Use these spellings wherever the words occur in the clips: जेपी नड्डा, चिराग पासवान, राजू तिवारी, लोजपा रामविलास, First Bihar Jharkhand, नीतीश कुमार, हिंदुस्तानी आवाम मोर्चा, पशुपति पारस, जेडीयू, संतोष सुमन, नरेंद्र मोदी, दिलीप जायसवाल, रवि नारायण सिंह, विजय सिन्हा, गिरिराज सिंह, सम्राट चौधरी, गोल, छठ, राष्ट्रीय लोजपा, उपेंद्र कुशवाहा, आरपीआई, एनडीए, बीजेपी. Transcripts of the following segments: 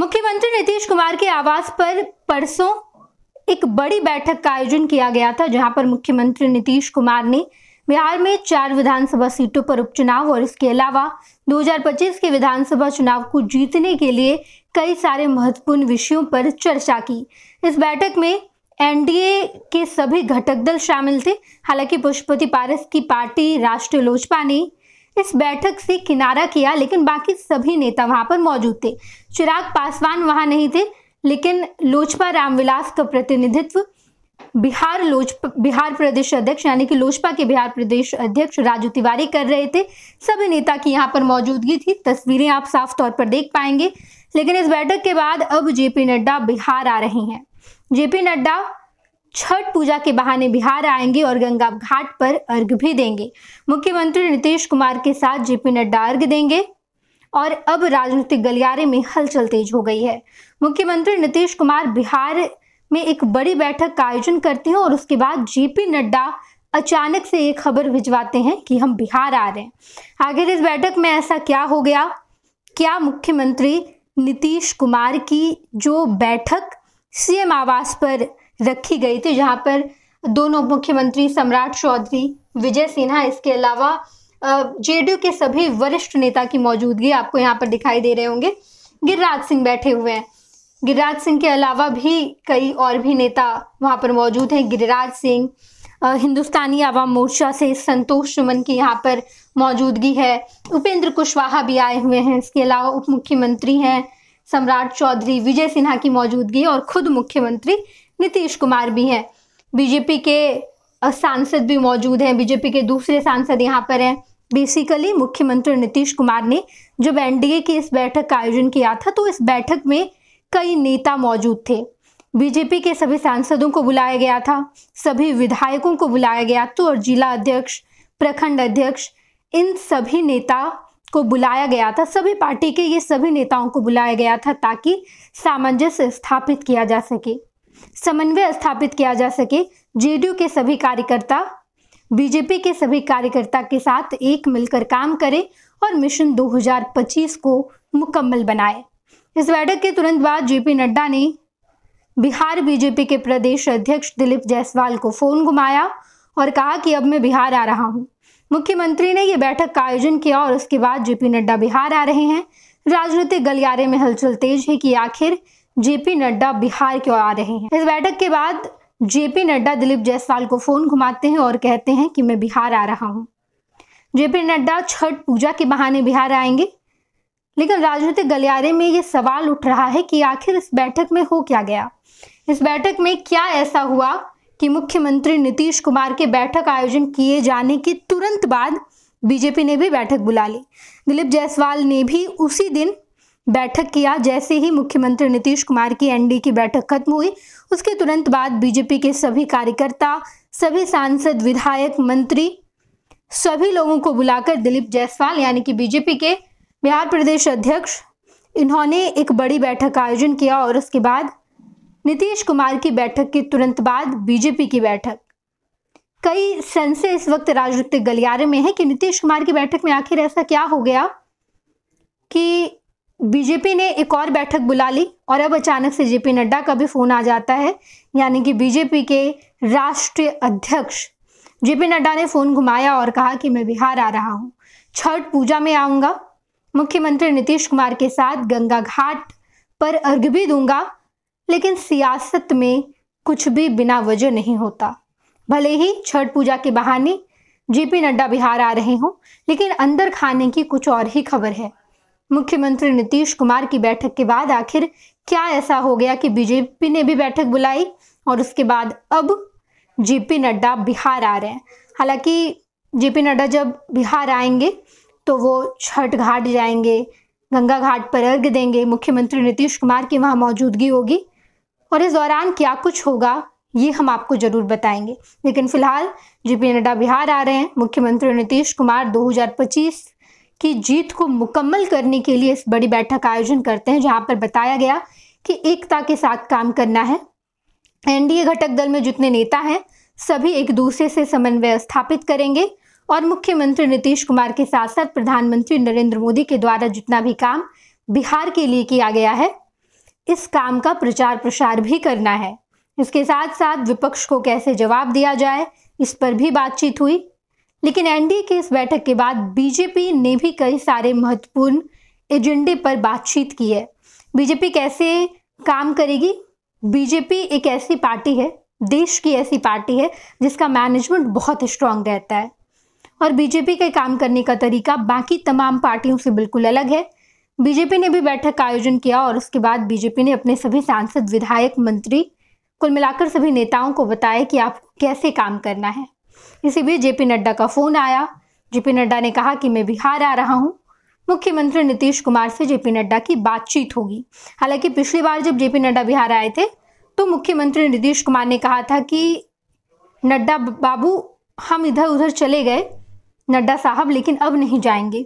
मुख्यमंत्री नीतीश कुमार के आवास पर परसों एक बड़ी बैठक का आयोजन किया गया था, जहां पर मुख्यमंत्री नीतीश कुमार ने बिहार में 4 विधानसभा सीटों पर उपचुनाव और इसके अलावा 2025 के विधानसभा चुनाव को जीतने के लिए कई सारे महत्वपूर्ण विषयों पर चर्चा की। इस बैठक में एनडीए के सभी घटक दल शामिल थे। हालांकि पशुपति पारस की पार्टी राष्ट्रीय लोजपा ने इस बैठक से किनारा किया, लेकिन बाकी सभी नेता वहां पर मौजूद थे। चिराग पासवान वहां नहीं थे, लेकिन लोजपा रामविलास का प्रतिनिधित्व बिहार प्रदेश अध्यक्ष यानी कि लोजपा के बिहार प्रदेश अध्यक्ष राजू तिवारी कर रहे थे। सभी नेता की यहाँ पर मौजूदगी थी, तस्वीरें आप साफ तौर पर देख पाएंगे। लेकिन इस बैठक के बाद अब जेपी नड्डा बिहार आ रहे हैं। जेपी नड्डा छठ पूजा के बहाने बिहार आएंगे और गंगा घाट पर अर्घ भी देंगे। मुख्यमंत्री नीतीश कुमार के साथ जेपी नड्डा अर्घ देंगे और अब राजनीतिक गलियारे में हलचल तेज हो गई है। मुख्यमंत्री नीतीश कुमार बिहार में एक बड़ी बैठक का आयोजन करते हैं और उसके बाद जेपी नड्डा अचानक से ये खबर भिजवाते हैं कि हम बिहार आ रहे हैं। आखिर इस बैठक में ऐसा क्या हो गया? क्या मुख्यमंत्री नीतीश कुमार की जो बैठक सीएम आवास पर रखी गई थी, जहां पर दोनों मुख्यमंत्री सम्राट चौधरी, विजय सिन्हा, इसके अलावा जेडीयू के सभी वरिष्ठ नेता की मौजूदगी आपको यहां पर दिखाई दे रहे होंगे, गिरिराज सिंह बैठे हुए हैं। गिरिराज सिंह के अलावा भी कई और भी नेता वहां पर मौजूद हैं। गिरिराज सिंह, हिंदुस्तानी आवाम मोर्चा से संतोष सुमन की यहाँ पर मौजूदगी है। उपेंद्र कुशवाहा भी आए हुए हैं। इसके अलावा उप मुख्यमंत्री हैं सम्राट चौधरी, विजय सिन्हा की मौजूदगी और खुद मुख्यमंत्री नीतीश कुमार भी हैं। बीजेपी के सांसद भी मौजूद हैं, बीजेपी के दूसरे सांसद यहाँ पर हैं। बेसिकली मुख्यमंत्री नीतीश कुमार ने जब एनडीए की इस बैठक का आयोजन किया था तो इस बैठक में कई नेता मौजूद थे। बीजेपी के सभी सांसदों को बुलाया गया था, सभी विधायकों को बुलाया गया था और जिला अध्यक्ष, प्रखंड अध्यक्ष, इन सभी नेता को बुलाया गया था। सभी पार्टी के ये सभी नेताओं को बुलाया गया था ताकि सामंजस्य स्थापित किया जा सके, समन्वय स्थापित किया जा सके। जेडीयू के सभी कार्यकर्ता बीजेपी के सभी कार्यकर्ता के साथ एक मिलकर काम करें और मिशन 2025 को मुकम्मल बनाए। इस बैठक के तुरंत बाद जेपी नड्डा ने बिहार बीजेपी के प्रदेश अध्यक्ष दिलीप जायसवाल को फोन घुमाया और कहा कि अब मैं बिहार आ रहा हूँ। मुख्यमंत्री ने यह बैठक का आयोजन किया और उसके बाद जेपी नड्डा बिहार आ रहे हैं। राजनीतिक गलियारे में हलचल तेज है कि आखिर जेपी नड्डा बिहार क्यों आ रहे हैं। इस बैठक के बाद जेपी नड्डा दिलीप जायसवाल को फोन घुमाते हैं और कहते हैं कि मैं बिहार आ रहा हूं। जेपी नड्डा छठ पूजा के बहाने बिहार आएंगे, लेकिन राजनीतिक गलियारे में ये सवाल उठ रहा है कि आखिर इस बैठक में हो क्या गया। इस बैठक में क्या ऐसा हुआ कि मुख्यमंत्री नीतीश कुमार के बैठक आयोजन किए जाने के तुरंत बाद बीजेपी ने भी बैठक बुला ली। दिलीप जायसवाल ने भी उसी दिन बैठक किया। जैसे ही मुख्यमंत्री नीतीश कुमार की एनडीए की बैठक खत्म हुई, उसके तुरंत बाद बीजेपी के सभी कार्यकर्ता, सभी सांसद, विधायक, मंत्री, सभी लोगों को बुलाकर दिलीप जायसवाल यानी कि बीजेपी के बिहार प्रदेश अध्यक्ष, इन्होंने एक बड़ी बैठक का आयोजन किया और उसके बाद नीतीश कुमार की बैठक के तुरंत बाद बीजेपी की बैठक। कई संशय इस वक्त राजनीतिक गलियारे में है कि नीतीश कुमार की बैठक में आखिर ऐसा क्या हो गया कि बीजेपी ने एक और बैठक बुला ली और अब अचानक से जेपी नड्डा का भी फोन आ जाता है, यानी कि बीजेपी के राष्ट्रीय अध्यक्ष। जेपी नड्डा ने फोन घुमाया और कहा कि मैं बिहार आ रहा हूँ, छठ पूजा में आऊँगा, मुख्यमंत्री नीतीश कुमार के साथ गंगा घाट पर अर्घ भी दूंगा, लेकिन सियासत में कुछ भी बिना वजह नहीं होता। भले ही छठ पूजा के बहाने जेपी नड्डा बिहार आ रहे हों, लेकिन अंदर खाने की कुछ और ही खबर है। मुख्यमंत्री नीतीश कुमार की बैठक के बाद आखिर क्या ऐसा हो गया कि बीजेपी ने भी बैठक बुलाई और उसके बाद अब जेपी नड्डा बिहार आ रहे हैं। हालांकि जेपी नड्डा जब बिहार आएंगे तो वो छठ घाट जाएंगे, गंगा घाट पर अर्घ देंगे, मुख्यमंत्री नीतीश कुमार की वहाँ मौजूदगी होगी और इस दौरान क्या कुछ होगा ये हम आपको जरूर बताएंगे। लेकिन फिलहाल जेपी नड्डा बिहार आ रहे हैं। मुख्यमंत्री नीतीश कुमार 2025 की जीत को मुकम्मल करने के लिए इस बड़ी बैठक का आयोजन करते हैं, जहां पर बताया गया कि एकता के साथ काम करना है। एनडीए घटक दल में जितने नेता हैं सभी एक दूसरे से समन्वय स्थापित करेंगे और मुख्यमंत्री नीतीश कुमार के साथ साथ प्रधानमंत्री नरेंद्र मोदी के द्वारा जितना भी काम बिहार के लिए किया गया है इस काम का प्रचार प्रसार भी करना है। इसके साथ साथ विपक्ष को कैसे जवाब दिया जाए इस पर भी बातचीत हुई। लेकिन एनडीए की इस बैठक के बाद बीजेपी ने भी कई सारे महत्वपूर्ण एजेंडे पर बातचीत की है। बीजेपी कैसे काम करेगी? बीजेपी एक ऐसी पार्टी है, देश की ऐसी पार्टी है जिसका मैनेजमेंट बहुत स्ट्रांग रहता है और बीजेपी के काम करने का तरीका बाकी तमाम पार्टियों से बिल्कुल अलग है। बीजेपी ने भी बैठक का आयोजन किया और उसके बाद बीजेपी ने अपने सभी सांसद, विधायक, मंत्री, कुल मिलाकर सभी नेताओं को बताया कि आपको कैसे काम करना है। इसी बीच जेपी नड्डा का फोन आया। जेपी नड्डा ने कहा कि मैं बिहार आ रहा हूँ। मुख्यमंत्री नीतीश कुमार से जेपी नड्डा की बातचीत होगी। हालांकि पिछली बार जब जेपी नड्डा बिहार आए थे तो मुख्यमंत्री नीतीश कुमार ने कहा था कि नड्डा बाबू हम इधर उधर चले गए नड्डा साहब, लेकिन अब नहीं जाएंगे।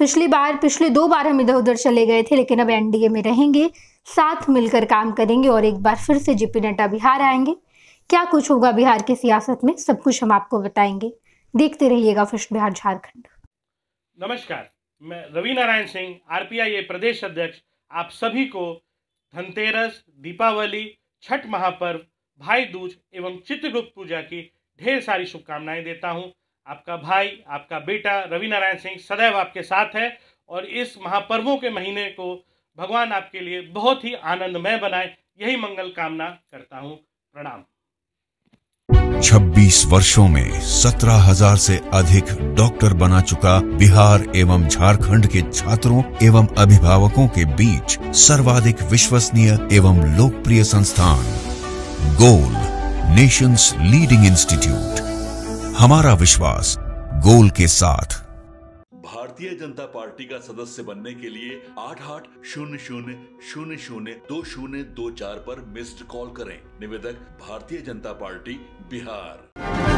पिछली दो बार हम इधर उधर चले गए थे, लेकिन अब एनडीए में रहेंगे, साथ मिलकर काम करेंगे और एक बार फिर से जेपी नड्डा बिहार आएंगे। क्या कुछ होगा बिहार की सियासत में, सब कुछ हम आपको बताएंगे। देखते रहिएगा फर्स्ट बिहार झारखंड। नमस्कार, मैं रवि नारायण सिंह, आरपीआई प्रदेश अध्यक्ष। आप सभी को धनतेरस, दीपावली, छठ महापर्व, भाई दूज एवं चित्रगुप्त पूजा की ढेर सारी शुभकामनाएं देता हूं। आपका भाई, आपका बेटा रवि नारायण सिंह सदैव आपके साथ है और इस महापर्वों के महीने को भगवान आपके लिए बहुत ही आनंदमय बनाए, यही मंगल कामना करता हूं। प्रणाम। 26 वर्षों में 17,000 से अधिक डॉक्टर बना चुका बिहार एवं झारखंड के छात्रों एवं अभिभावकों के बीच सर्वाधिक विश्वसनीय एवं लोकप्रिय संस्थान गोल, नेशंस लीडिंग इंस्टीट्यूट। हमारा विश्वास गोल के साथ। भारतीय जनता पार्टी का सदस्य बनने के लिए 8800002024 पर मिस्ड कॉल करें। निवेदक भारतीय जनता पार्टी बिहार।